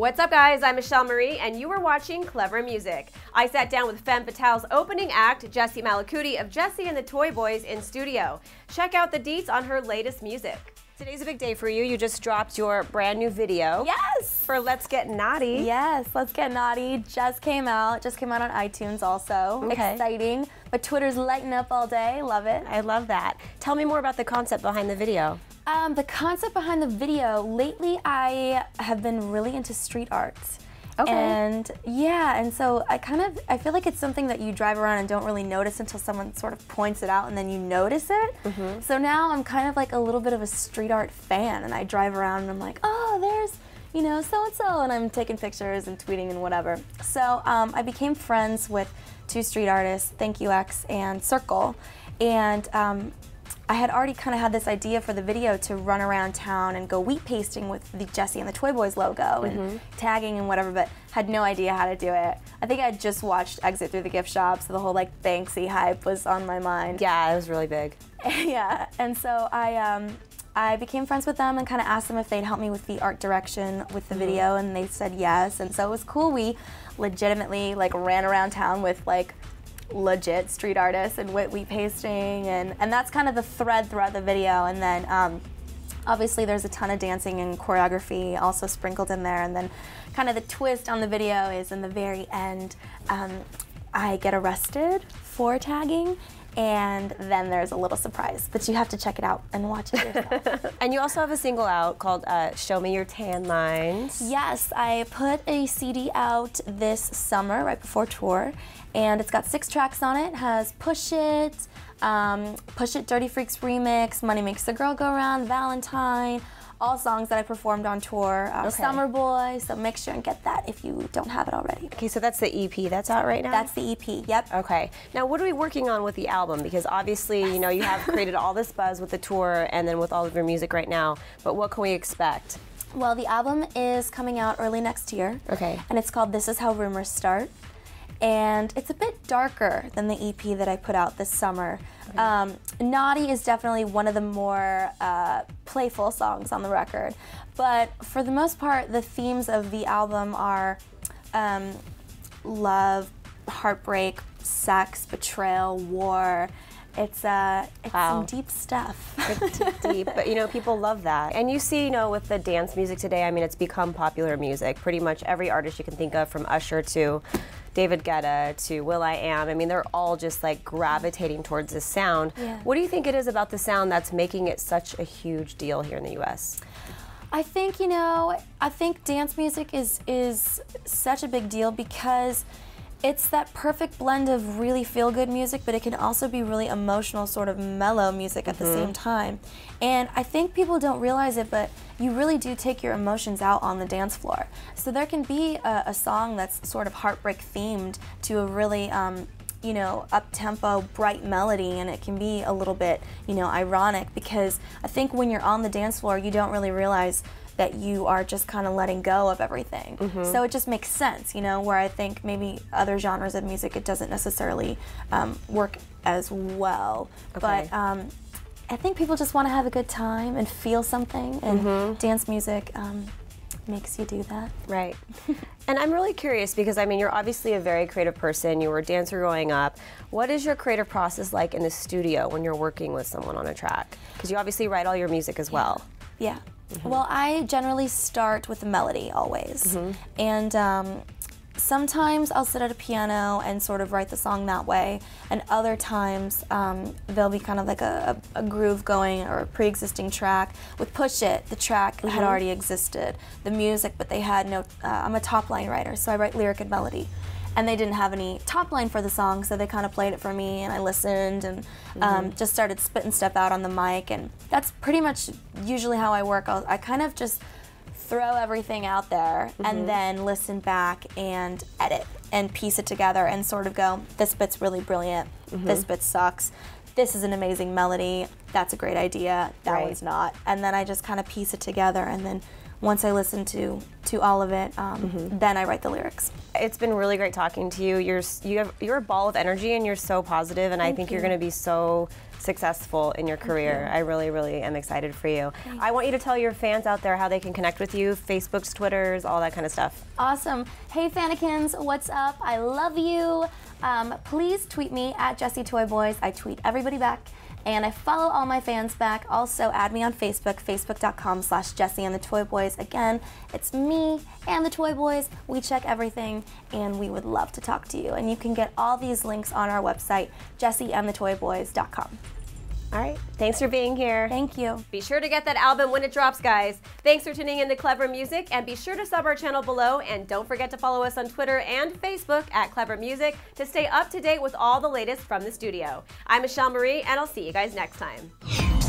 What's up, guys? I'm Michelle Marie, and you are watching Clevver Music. I sat down with femme fatale's opening act, Jessie Malakouti of Jessie and the Toy Boys, in studio. Check out the deets on her latest music. Today's a big day for you. You just dropped your brand new video. Yes! For Let's Get Naughty. Yes, Let's Get Naughty just came out. Just came out on iTunes also. Okay. Exciting. But Twitter's lighting up all day. Love it. I love that. Tell me more about the concept behind the video. The concept behind the video, lately I have been really into street art. Okay. And yeah, and so I feel like it's something that you drive around and don't really notice until someone sort of points it out and then you notice it. Mm-hmm. So now I'm kind of like a little bit of a street art fan, and I drive around and I'm like, oh, there's, you know, so-and-so, and I'm taking pictures and tweeting and whatever. So I became friends with two street artists, Thank X and Circle, and I had already kind of had this idea for the video to run around town and go wheat pasting with the Jessie and the Toy Boys logo and tagging and whatever, but had no idea how to do it. I think I just watched Exit Through the Gift Shop, so the whole like Banksy hype was on my mind. Yeah, it was really big. Yeah, and so I became friends with them and kind of asked them if they'd help me with the art direction with the video, and they said yes, and so it was cool. We legitimately like ran around town with like legit street artists and wheat pasting, and that's kind of the thread throughout the video. And then obviously there's a ton of dancing and choreography also sprinkled in there, and then kind of the twist on the video is in the very end I get arrested for tagging, and then there's a little surprise, but you have to check it out and watch it yourself. And you also have a single out called Show Me Your Tan Lines. Yes, I put a CD out this summer right before tour, and it's got 6 tracks on it. It has Push It Dirty Freaks Remix, Money Makes the Girl Go Round, Valentine, all songs that I performed on tour, Summer Boy, so make sure and get that if you don't have it already. Okay, so that's the EP that's out right now? That's the EP, yep. Okay, now what are we working on with the album? Because obviously, you know, you have created all this buzz with the tour and then with all of your music right now, but what can we expect? Well, the album is coming out early next year. Okay. And it's called This Is How Rumors Start. And it's a bit darker than the EP that I put out this summer. Okay. Naughty is definitely one of the more playful songs on the record. But for the most part, the themes of the album are love, heartbreak, sex, betrayal, war. It's some deep stuff. It's deep, but you know, people love that. And you see, you know, with the dance music today, I mean, it's become popular music. Pretty much every artist you can think of, from Usher to David Guetta to Will I Am, I mean, they're all just like gravitating towards this sound. Yeah. What do you think it is about the sound that's making it such a huge deal here in the US? I think, you know, dance music is such a big deal because it's that perfect blend of really feel-good music, but it can also be really emotional, sort of mellow music at the same time. And I think people don't realize it, but you really do take your emotions out on the dance floor. So there can be a song that's sort of heartbreak-themed to a really, you know, up-tempo, bright melody, and it can be a little bit, you know, ironic, because I think when you're on the dance floor, you don't really realize that you are just kind of letting go of everything. So it just makes sense, you know, where I think maybe other genres of music, it doesn't necessarily work as well. Okay. But I think people just want to have a good time and feel something, and dance music makes you do that. Right. And I'm really curious because, I mean, you're obviously a very creative person. You were a dancer growing up. What is your creative process like in the studio when you're working with someone on a track? Because you obviously write all your music as well. Yeah. Well, I generally start with a melody always. And sometimes I'll sit at a piano and sort of write the song that way, and other times there'll be kind of like a groove going or a pre-existing track. With Push It, the track had already existed, the music, but they had no, I'm a top line writer, so I write lyric and melody. And they didn't have any top line for the song, so they kind of played it for me, and I listened and just started spitting stuff out on the mic. And that's pretty much usually how I work. I kind of just throw everything out there and then listen back and edit and piece it together and sort of go, this bit's really brilliant, this bit sucks, this is an amazing melody, that's a great idea, that one's not. And then I just kind of piece it together, and then once I listen to all of it, then I write the lyrics. It's been really great talking to you. You're a ball of energy, and you're so positive, and I think you're going to be so successful in your career. I really, really am excited for you. Thanks. I want you to tell your fans out there how they can connect with you, Facebooks, Twitters, all that kind of stuff. Awesome. Hey, Fannikins, what's up? I love you. Please tweet me at Jessie Toy Boys. I tweet everybody back. And I follow all my fans back. Also, add me on Facebook, facebook.com/Jessie and the Toy Boys. Again, it's me and the Toy Boys. We check everything, and we would love to talk to you. And you can get all these links on our website, jessieandthetoyboys.com. All right, thanks for being here. Thank you. Be sure to get that album when it drops, guys. Thanks for tuning in to Clevver Music, and be sure to sub our channel below, and don't forget to follow us on Twitter and Facebook at Clevver Music to stay up to date with all the latest from the studio. I'm Michelle Marie, and I'll see you guys next time.